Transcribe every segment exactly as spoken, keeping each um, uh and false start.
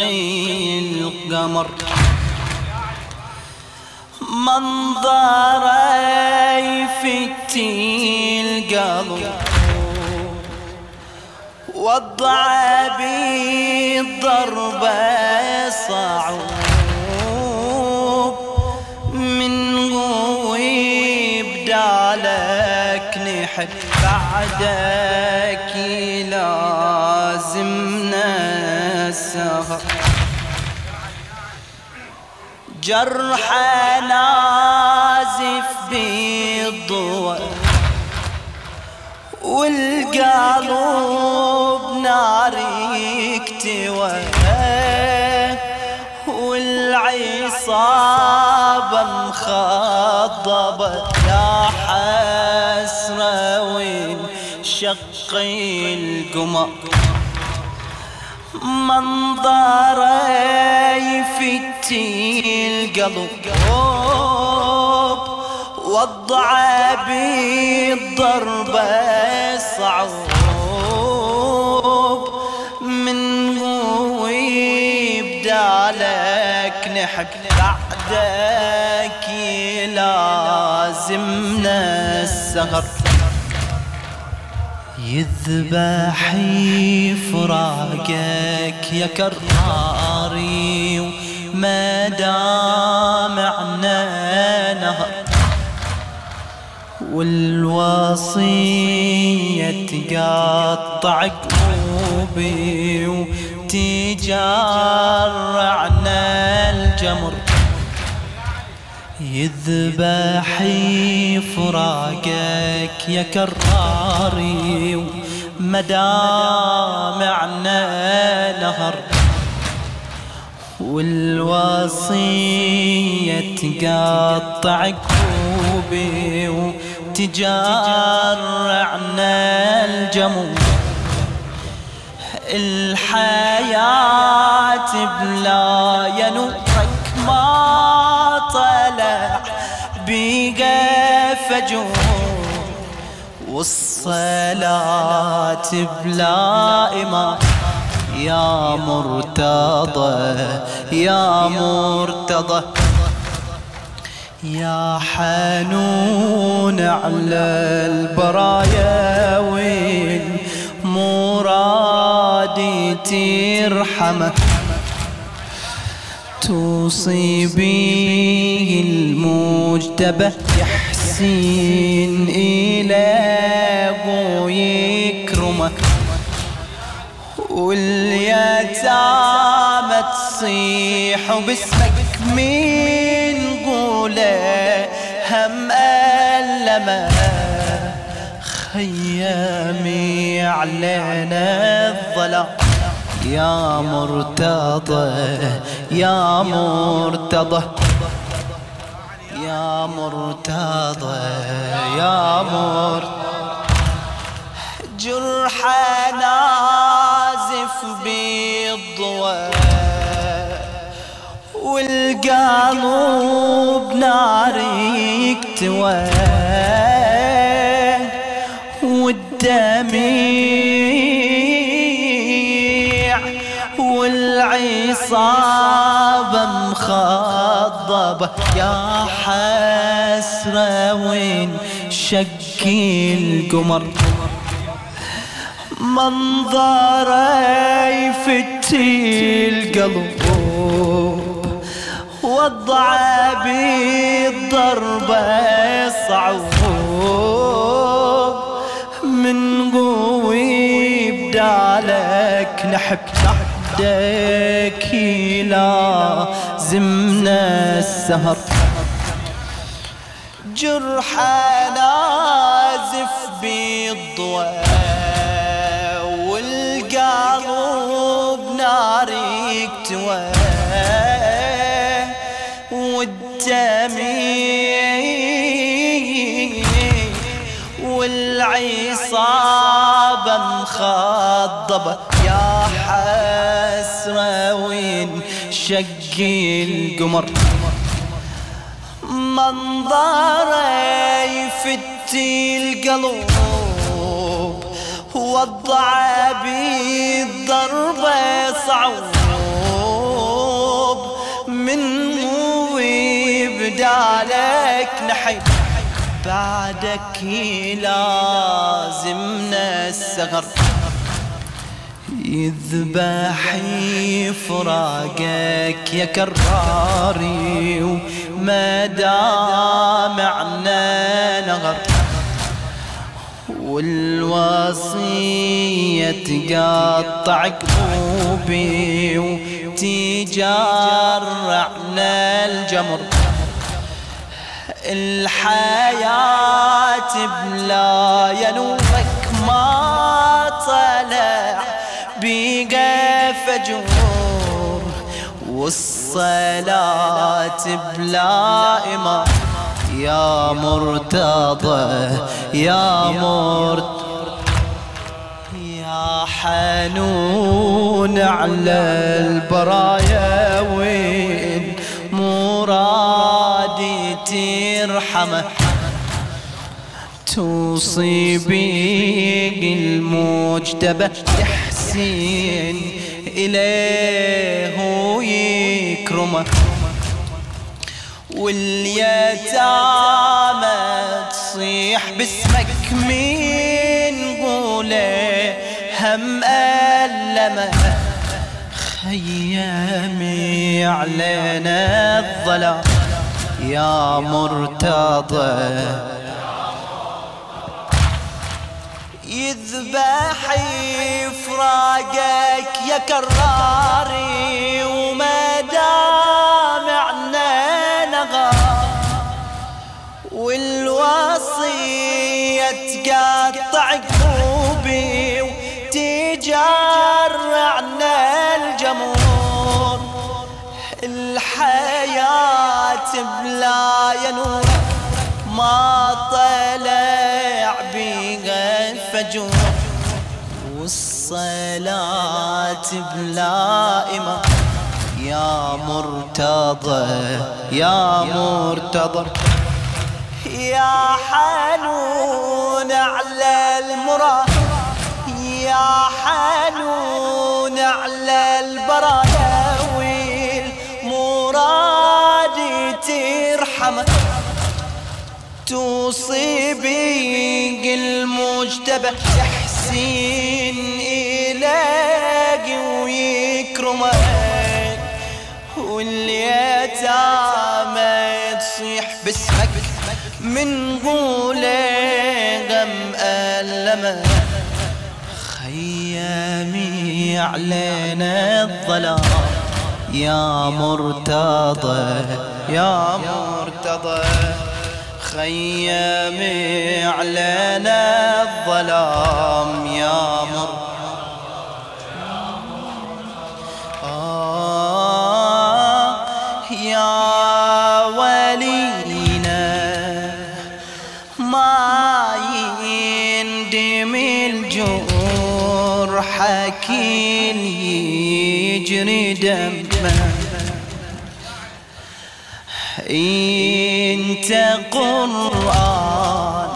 القمر منظري يفتي القلب وضع بي الضربة صعوب من غويب دالك نحب بعدك لازمنا السهر جرح نازف بالضوء والقلوب ناريك توهى والعصابة مخضبة يا حسرة وين شق القمر منظري يفتي القلب وضع بي الضربة صعوب من غويب دالك نحب بعدك لازمنا السهر يذبح فراقك يا كراري وما دام عنا نهر والوصية تقطع قلوبي وتجرعنا الجمر يذبح فراقك يا كراري ومدام عنا نهر والوصية تقطع قلوبي وتجرعنا الجمر الحياة بلا ينورك ما طلع بيقى فجور والصلاة بلا إمام يا مرتضى يا مرتضى يا حنون على البرايا وين مرادي ترحمه تصيبيه المجتبى يحسين إله ويكرمه واليتامى تصيح باسمك من قوله هم ألمه خيامي علينا الظلام يا مرتضى يا مرتضى يا مرتضى يا مرتضى جرح نازف بالضوء والقلوب ناريك تواه والدميع والعصابة مخضبة يا حسرة وين شق القمر منظري يفتي القلب وضع بي الضربة صعوب من قوي بدالك نحب بعدك لازمنا السهر جرح نازف بالضوء والقلوب ناريك تواه والدميع والعصابة مخضبة يا حسرة وين شق القمر منظري يفتي القلوب وضع بي الضربة صعوب. رجالك نحي بعدك يلازمنا السغر يذبح فراقك يا كراري وما دامعنا نغر والوصية تقطع قلوبي وتجرعنا الجمر الحياة بلا نورك ما طلع بيقى فجور والصلاة بلا إمام يا مرتضى يا مرتضى يا حنون على البرايا وين مرادي ترحمه توصيبي المجتبى تحسين إليه ويكرمه واليتامى تصيح باسمك من قوله هم ألمه خيامي علينا الظلام يا مرتضى يذبح فراقك يا كراري وما دامعنا نغار والوصية تقطع قلوبي وتجرعنا الجمور الحياة بلا ينورك ما طلع بيها الفجور والصلاة بلا إمام يا مرتضى يا مرتضى يا حنون على المراد يا حنون على البرايا والمراد ترحمك توصيبي المجتبى تحسين إليك ويكرمك واليتامى تصيح باسمك من قوله غم ألمك خيامي علينا الظلام يا مرتضى يا مرتضى خيامي علينا الظلام يا مر آه يا ولينا ما يندم الجور حكي يجري دمه انت قرآن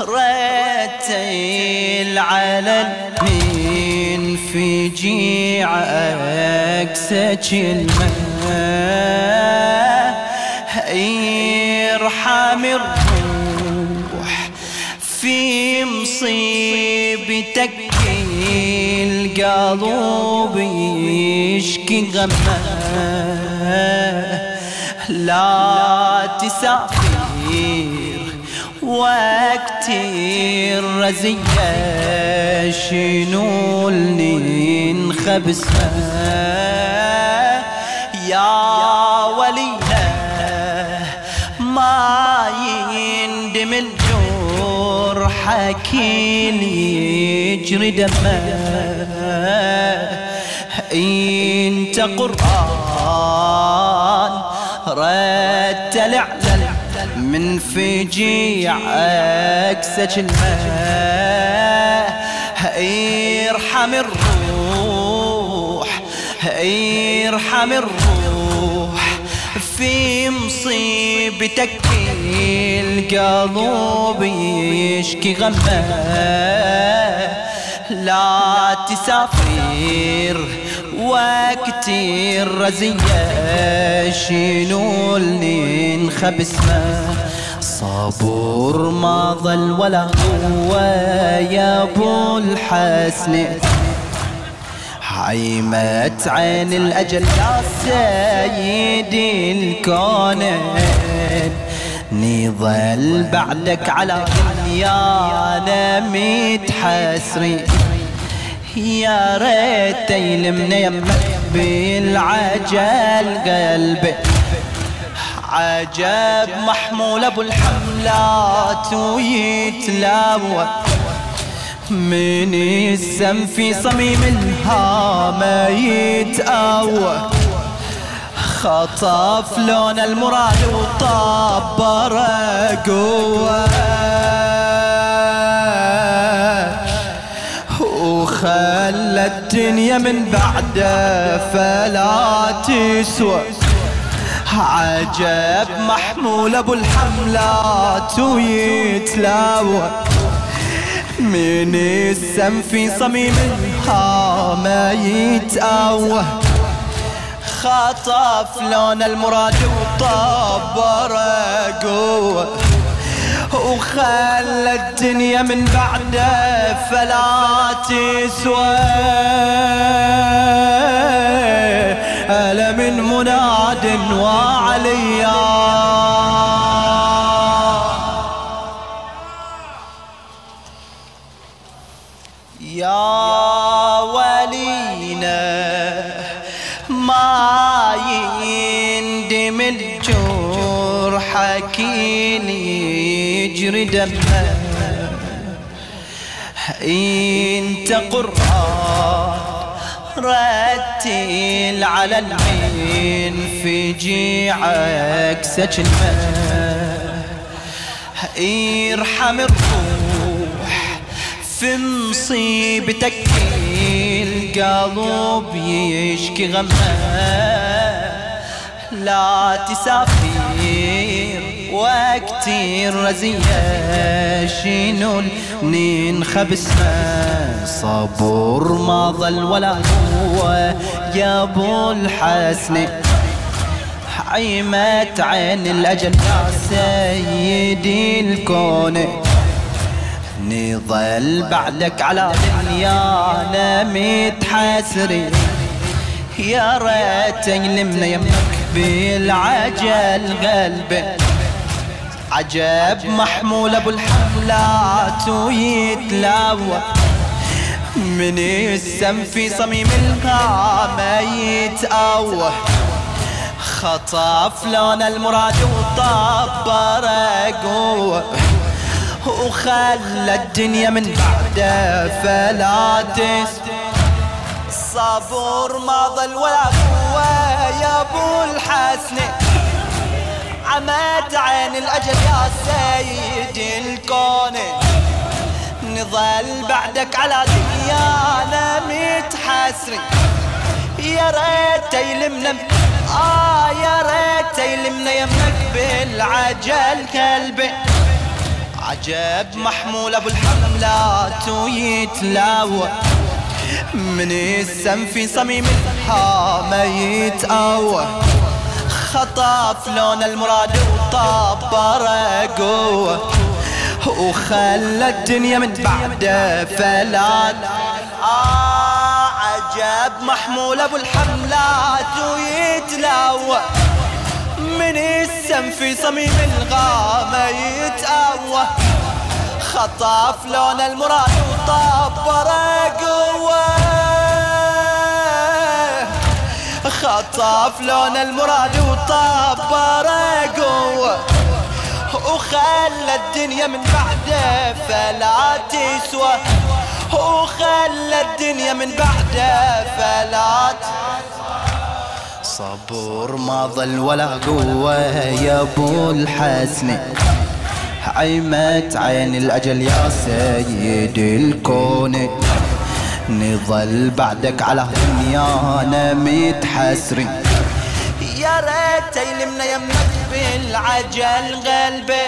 رتيل على الدين في جيعك سجلمه ارحم الروح في مصيبتك القلوب يشكي غمه لا تسافر وقت الرزية شنو اللي انخبسها يا ولينا ما يندم الجور حكي يجري دمه انت قرآن رتل على من فجيعك سجلمه ارحم الروح ارحم الروح في مصيبتك القلوب يشكي غمه لا تسافر وقت الرزية شيلولني نخبس ما صبور ما ظل ولا هو يا ابو الحسن عيمت عين الأجل يا سيدي الكونين نظل بعدك على دنيانا متحسرين يا ريت يلمنا يمك بالعجل قلبي عجب محمول ابو الحملات ويتلاوى من السم في صميم الهامة يتقوى خطف لون المراد وطبر قوة وخلى الدنيا من بعده فلا تسوى عجب محمول ابو الحملات ويتلاوى من السم في صميم الهامة يتقوى خطف لون المراد وطبر قوة وخلى الدنيا من بعده فلا تسوى ألا من مناد وعليا يا ولينا ما يندم الجرح كين يجري دمه انت قرآن رتل على العين في جيعك سجن ارحم الروح في مصيبتك القلب يشكي غمه لا تسافر وقت الرزية شنو ننخبس صبور ما ظل ولا هو يا ابو الحسن عيمت عين الاجل يا سيدي الكون نظل بعدك على دنيانا متحسرين يا ريت يلمنا يمك بالعجل قلبي عجب محمول ابو الحملات ويتلاوى من السم في صميم القامة يتقوى خطف لون المراد وطبر قوة وخلى الدنيا من بعده فلا تسوى صبور ما ظل ولا قوة يا ابو الحسن عمت عين الاجل يا سيدي الكون نظل بعدك على دنيانا متحسرين يا ريت يلمنا اه يا ريت يلمنا يمك بالعجل قلبي عجب محمول ابو الحملات ويتلاوى من السم في صميم الهامة يتقوى خطف لون المراد وطبر قوة وخلى الدنيا من بعده فلا آه عجب محمول ابو الحملات ويتلاوى من السم في صميم الغامة يتقوى خطف لون المراد وطبر قوة خطف لون المراد وطبر قوة وخلى الدنيا من بعده فلا تسوى وخلى الدنيا من بعده فلا تسوى صبور ما ظل ولا قوة يا ابو الحسن عيمت عين الاجل يا سيدي الكون نظل بعدك على دنيانا متحسرين يا ريت يلمنا يمك بالعجل قلبي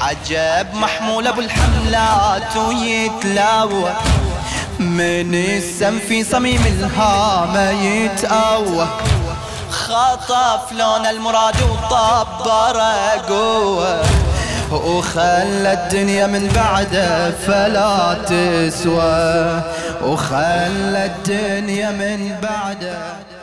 عجب محمول ابو الحملات ويتلاوى من السم في صميم الهامة يتقوى، خطف لون المراد وطبر قوة، وخلى الدنيا من بعده فلا تسوى، وخلى الدنيا من بعده.